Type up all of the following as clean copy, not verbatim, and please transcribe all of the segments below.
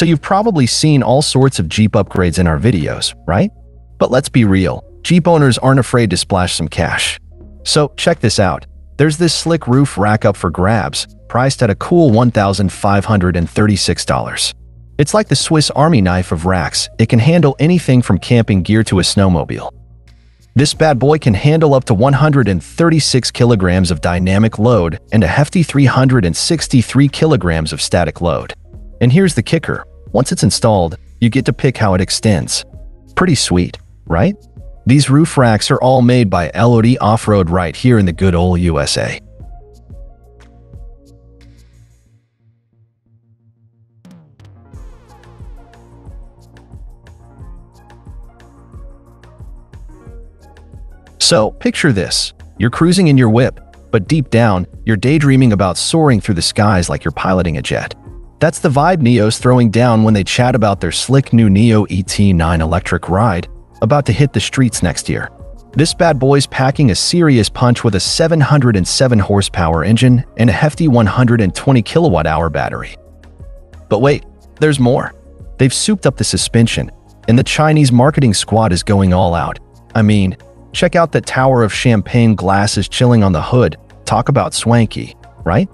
So you've probably seen all sorts of Jeep upgrades in our videos, right? But let's be real, Jeep owners aren't afraid to splash some cash. So check this out. There's this slick roof rack up for grabs, priced at a cool $1,536. It's like the Swiss Army knife of racks. It can handle anything from camping gear to a snowmobile. This bad boy can handle up to 136 kilograms of dynamic load and a hefty 363 kilograms of static load. And here's the kicker. Once it's installed, you get to pick how it extends. Pretty sweet, right? These roof racks are all made by LOD Offroad right here in the good old USA. So, picture this. You're cruising in your whip, but deep down, you're daydreaming about soaring through the skies like you're piloting a jet. That's the vibe NIO's throwing down when they chat about their slick new NIO ET9 electric ride, about to hit the streets next year. This bad boy's packing a serious punch with a 707 horsepower engine and a hefty 120 kilowatt-hour battery. But wait, there's more. They've souped up the suspension, and the Chinese marketing squad is going all out. I mean, check out that tower of champagne glasses chilling on the hood. Talk about swanky, right?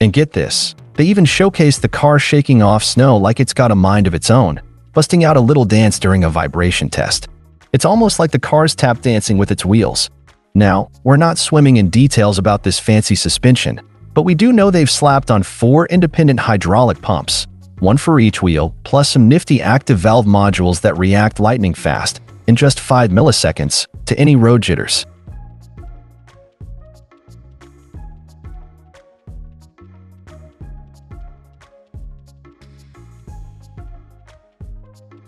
And get this, they even showcased the car shaking off snow like it's got a mind of its own, busting out a little dance during a vibration test. It's almost like the car's tap dancing with its wheels. Now, we're not swimming in details about this fancy suspension, but we do know they've slapped on 4 independent hydraulic pumps, one for each wheel, plus some nifty active valve modules that react lightning fast, in just 5 milliseconds, to any road jitters.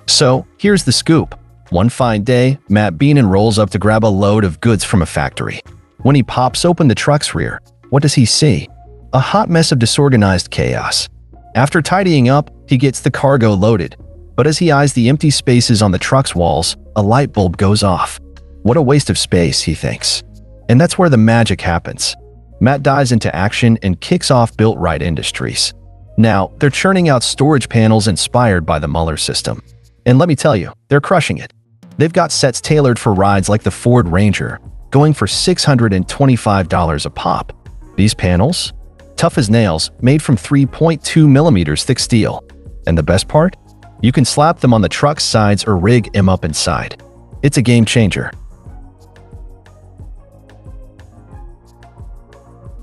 So, here's the scoop. One fine day, Matt Beanen rolls up to grab a load of goods from a factory. When he pops open the truck's rear, what does he see? A hot mess of disorganized chaos. After tidying up, he gets the cargo loaded. But as he eyes the empty spaces on the truck's walls, a light bulb goes off. What a waste of space, he thinks. And that's where the magic happens. Matt dives into action and kicks off Built Right Industries. Now, they're churning out storage panels inspired by the Muller system. And let me tell you, they're crushing it. They've got sets tailored for rides like the Ford Ranger, going for $625 a pop. These panels? Tough as nails, made from 3.2 millimeters thick steel. And the best part? You can slap them on the truck's sides or rig them up inside. It's a game changer.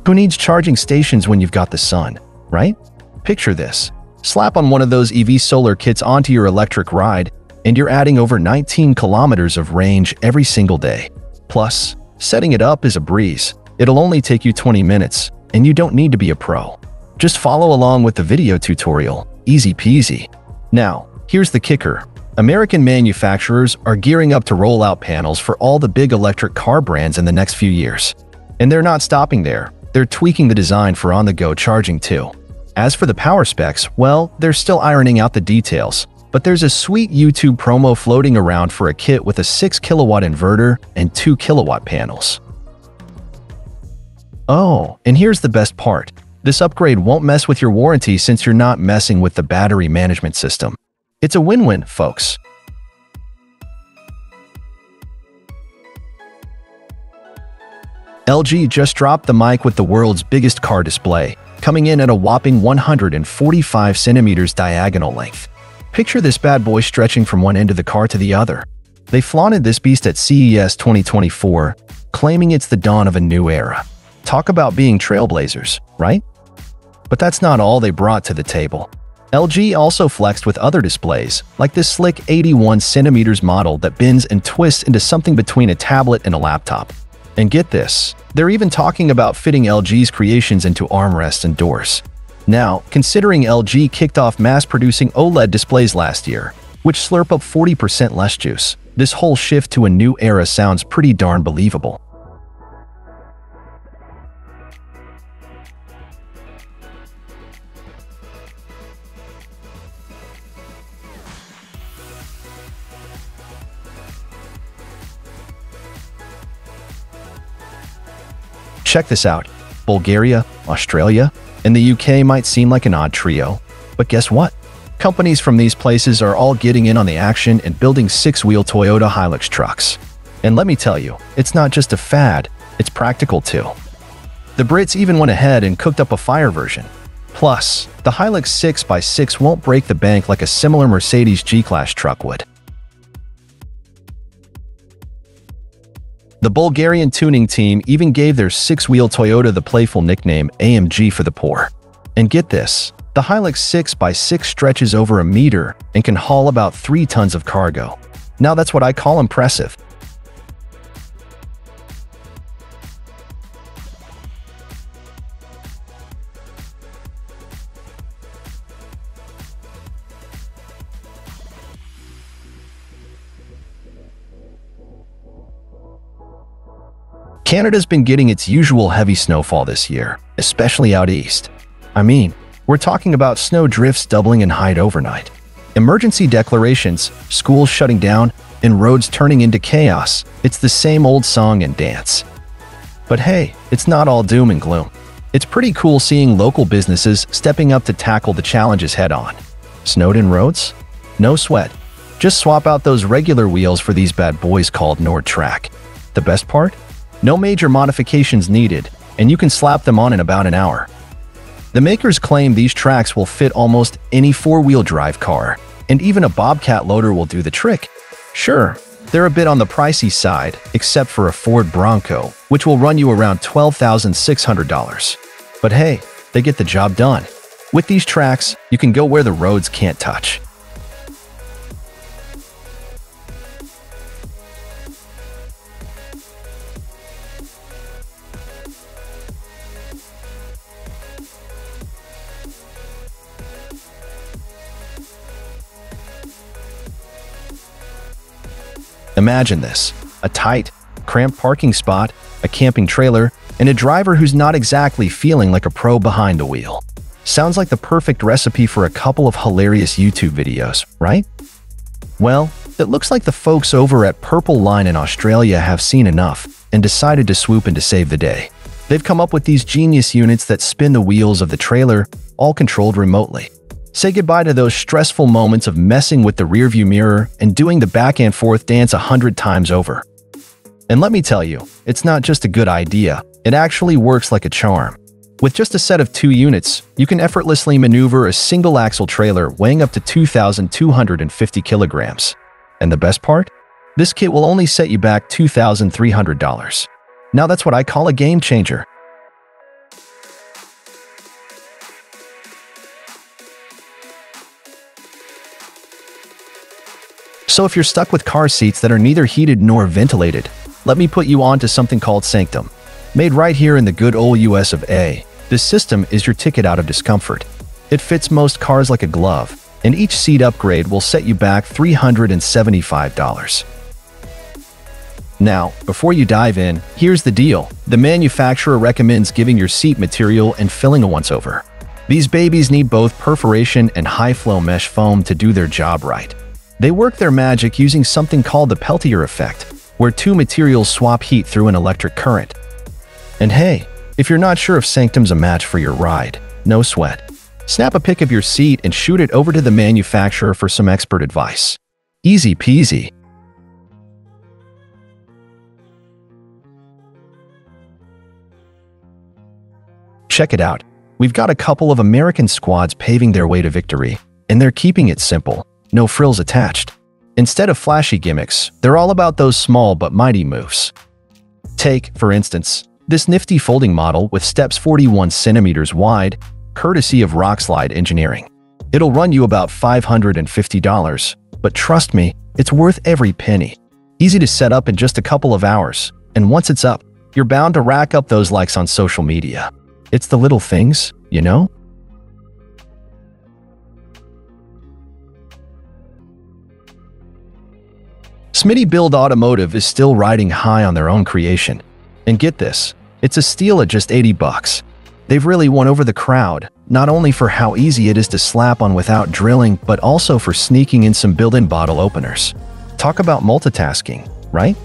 Who needs charging stations when you've got the sun, right? Picture this. Slap on one of those EV solar kits onto your electric ride, and you're adding over 19 kilometers of range every single day. Plus, setting it up is a breeze. It'll only take you 20 minutes. And you don't need to be a pro. Just follow along with the video tutorial, easy peasy. Now, here's the kicker. American manufacturers are gearing up to roll out panels for all the big electric car brands in the next few years. And they're not stopping there, they're tweaking the design for on-the-go charging too. As for the power specs, well, they're still ironing out the details, but there's a sweet YouTube promo floating around for a kit with a 6 kilowatt inverter and 2 kilowatt panels. Oh, and here's the best part. This upgrade won't mess with your warranty since you're not messing with the battery management system. It's a win-win, folks. LG just dropped the mic with the world's biggest car display, coming in at a whopping 145 centimeters diagonal length. Picture this bad boy stretching from one end of the car to the other. They flaunted this beast at CES 2024, claiming it's the dawn of a new era. Talk about being trailblazers, right? But that's not all they brought to the table. LG also flexed with other displays, like this slick 81 cm model that bends and twists into something between a tablet and a laptop. And get this, they're even talking about fitting LG's creations into armrests and doors. Now, considering LG kicked off mass-producing OLED displays last year, which slurp up 40% less juice, this whole shift to a new era sounds pretty darn believable. Check this out. Bulgaria, Australia, and the UK might seem like an odd trio. But guess what? Companies from these places are all getting in on the action and building six-wheel Toyota Hilux trucks. And let me tell you, it's not just a fad, it's practical too. The Brits even went ahead and cooked up a fire version. Plus, the Hilux 6x6 won't break the bank like a similar Mercedes G-Class truck would. The Bulgarian tuning team even gave their six-wheel Toyota the playful nickname AMG for the poor. And get this, the Hilux 6x6 stretches over a meter and can haul about 3 tons of cargo. Now that's what I call impressive. Canada's been getting its usual heavy snowfall this year, especially out east. I mean, we're talking about snow drifts doubling in height overnight, emergency declarations, schools shutting down, and roads turning into chaos. It's the same old song and dance. But hey, it's not all doom and gloom. It's pretty cool seeing local businesses stepping up to tackle the challenges head-on. Snowed in roads? No sweat. Just swap out those regular wheels for these bad boys called Nordtrack. The best part? No major modifications needed, and you can slap them on in about an hour. The makers claim these tracks will fit almost any four-wheel drive car, and even a Bobcat loader will do the trick. Sure, they're a bit on the pricey side, except for a Ford Bronco, which will run you around $12,600. But hey, they get the job done. With these tracks, you can go where the roads can't touch. Imagine this, a tight, cramped parking spot, a camping trailer, and a driver who's not exactly feeling like a pro behind the wheel. Sounds like the perfect recipe for a couple of hilarious YouTube videos, right? Well, it looks like the folks over at Purple Line in Australia have seen enough and decided to swoop in to save the day. They've come up with these genius units that spin the wheels of the trailer, all controlled remotely. Say goodbye to those stressful moments of messing with the rearview mirror and doing the back and forth dance 100 times over. And let me tell you, it's not just a good idea, it actually works like a charm. With just a set of 2 units, you can effortlessly maneuver a single axle trailer weighing up to 2,250 kilograms. And the best part? This kit will only set you back $2,300. Now that's what I call a game changer. So if you're stuck with car seats that are neither heated nor ventilated, let me put you on to something called Sanctum. Made right here in the good old US of A, this system is your ticket out of discomfort. It fits most cars like a glove, and each seat upgrade will set you back $375. Now, before you dive in, here's the deal. The manufacturer recommends giving your seat material and filling a once-over. These babies need both perforation and high-flow mesh foam to do their job right. They work their magic using something called the Peltier effect, where two materials swap heat through an electric current. And hey, if you're not sure if Sanctum's a match for your ride, no sweat. Snap a pic of your seat and shoot it over to the manufacturer for some expert advice. Easy peasy. Check it out. We've got a couple of American squads paving their way to victory, and they're keeping it simple. No frills attached. Instead of flashy gimmicks, they're all about those small but mighty moves. Take, for instance, this nifty folding model with steps 41 centimeters wide, courtesy of Rock Slide Engineering. It'll run you about $550, but trust me, it's worth every penny. Easy to set up in just a couple of hours, and once it's up, you're bound to rack up those likes on social media. It's the little things, you know? Smittybilt Automotive is still riding high on their own creation. And get this, it's a steal at just $80. They've really won over the crowd, not only for how easy it is to slap on without drilling, but also for sneaking in some built-in bottle openers. Talk about multitasking, right?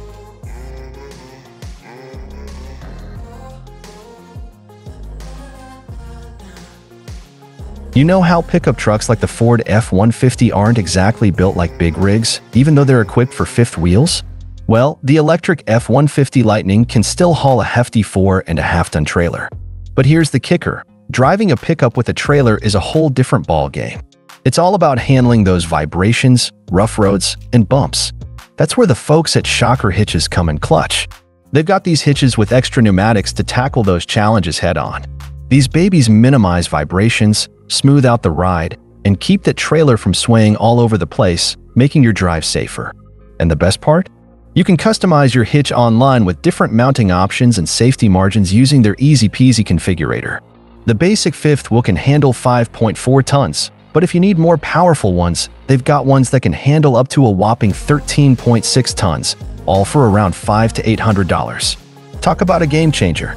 You know how pickup trucks like the Ford F-150 aren't exactly built like big rigs, even though they're equipped for fifth wheels? Well, the electric F-150 Lightning can still haul a hefty 4.5-ton trailer. But here's the kicker. Driving a pickup with a trailer is a whole different ballgame. It's all about handling those vibrations, rough roads, and bumps. That's where the folks at Shocker Hitches come in clutch. They've got these hitches with extra pneumatics to tackle those challenges head-on. These babies minimize vibrations, smooth out the ride, and keep the trailer from swaying all over the place, making your drive safer. And the best part? You can customize your hitch online with different mounting options and safety margins using their easy-peasy configurator. The basic fifth wheel can handle 5.4 tons, but if you need more powerful ones, they've got ones that can handle up to a whopping 13.6 tons, all for around $500 to $800. Talk about a game changer.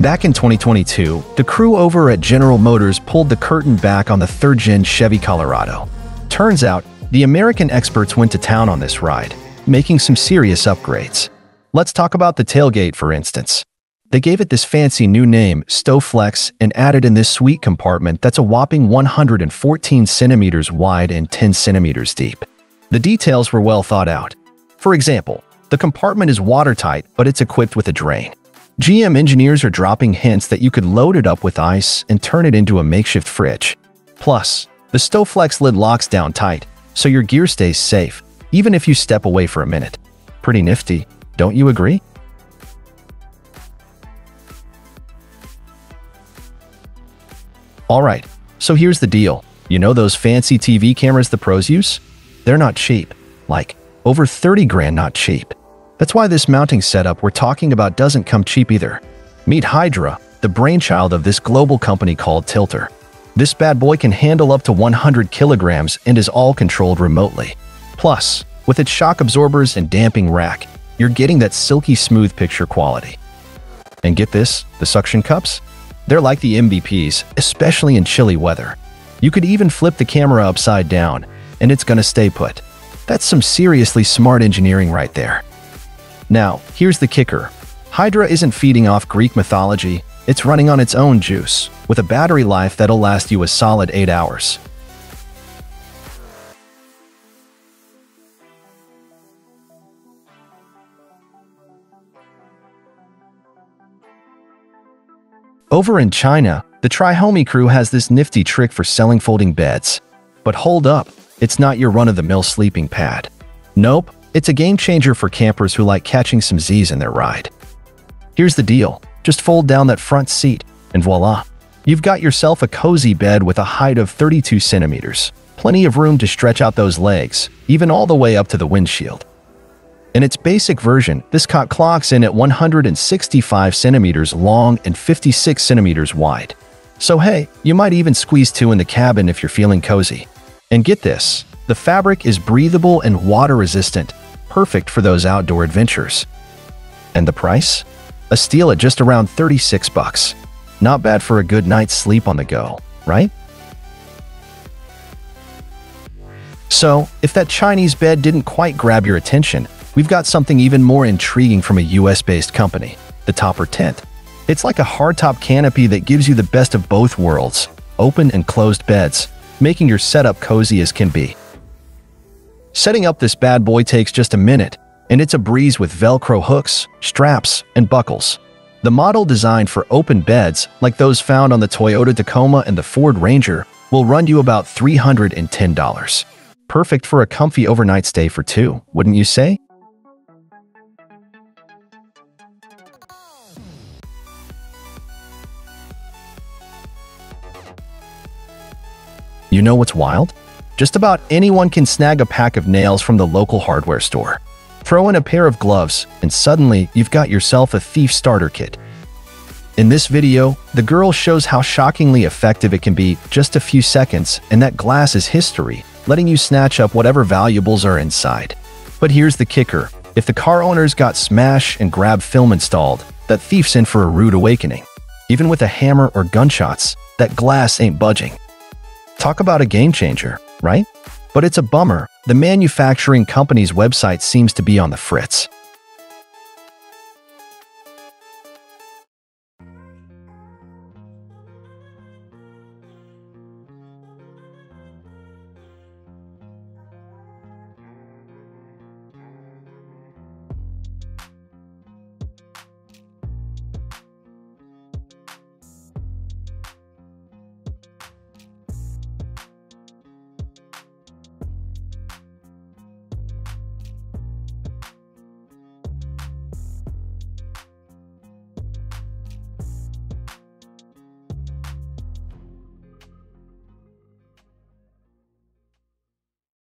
Back in 2022, the crew over at General Motors pulled the curtain back on the third-gen Chevy Colorado. Turns out, the American experts went to town on this ride, making some serious upgrades. Let's talk about the tailgate, for instance. They gave it this fancy new name, StowFlex, and added in this sweet compartment that's a whopping 114 centimeters wide and 10 centimeters deep. The details were well thought out. For example, the compartment is watertight, but it's equipped with a drain. GM engineers are dropping hints that you could load it up with ice and turn it into a makeshift fridge. Plus, the StowFlex lid locks down tight, so your gear stays safe, even if you step away for a minute. Pretty nifty. Don't you agree? Alright, so here's the deal. You know those fancy TV cameras the pros use? They're not cheap. Like, over 30 grand not cheap. That's why this mounting setup we're talking about doesn't come cheap either. Meet Hydra, the brainchild of this global company called Tilta. This bad boy can handle up to 100 kilograms and is all controlled remotely. Plus, with its shock absorbers and damping rack, you're getting that silky smooth picture quality. And get this, the suction cups? They're like the MVPs, especially in chilly weather. You could even flip the camera upside down, and it's gonna stay put. That's some seriously smart engineering right there. Now, here's the kicker. Hydra isn't feeding off Greek mythology, it's running on its own juice, with a battery life that'll last you a solid 8 hours. Over in China, the Tryhomy crew has this nifty trick for selling folding beds. But hold up, it's not your run-of-the-mill sleeping pad. Nope, it's a game-changer for campers who like catching some Z's in their ride. Here's the deal, just fold down that front seat, and voila! You've got yourself a cozy bed with a height of 32 centimeters. Plenty of room to stretch out those legs, even all the way up to the windshield. In its basic version, this cot clocks in at 165 centimeters long and 56 centimeters wide. So hey, you might even squeeze 2 in the cabin if you're feeling cozy. And get this, the fabric is breathable and water-resistant, perfect for those outdoor adventures. And the price? A steal at just around $36. Not bad for a good night's sleep on the go, right? So, if that Chinese bed didn't quite grab your attention, we've got something even more intriguing from a US-based company, the Topper Tent. It's like a hardtop canopy that gives you the best of both worlds, open and closed beds, making your setup cozy as can be. Setting up this bad boy takes just a minute, and it's a breeze with Velcro hooks, straps, and buckles. The model designed for open beds, like those found on the Toyota Tacoma and the Ford Ranger, will run you about $310. Perfect for a comfy overnight stay for two, wouldn't you say? You know what's wild? Just about anyone can snag a pack of nails from the local hardware store. Throw in a pair of gloves, and suddenly you've got yourself a thief starter kit. In this video, the girl shows how shockingly effective it can be, just a few seconds, and that glass is history, letting you snatch up whatever valuables are inside. But here's the kicker. If the car owners got smash and grab film installed, that thief's in for a rude awakening. Even with a hammer or gunshots, that glass ain't budging. Talk about a game changer, right? But it's a bummer. The manufacturing company's website seems to be on the fritz.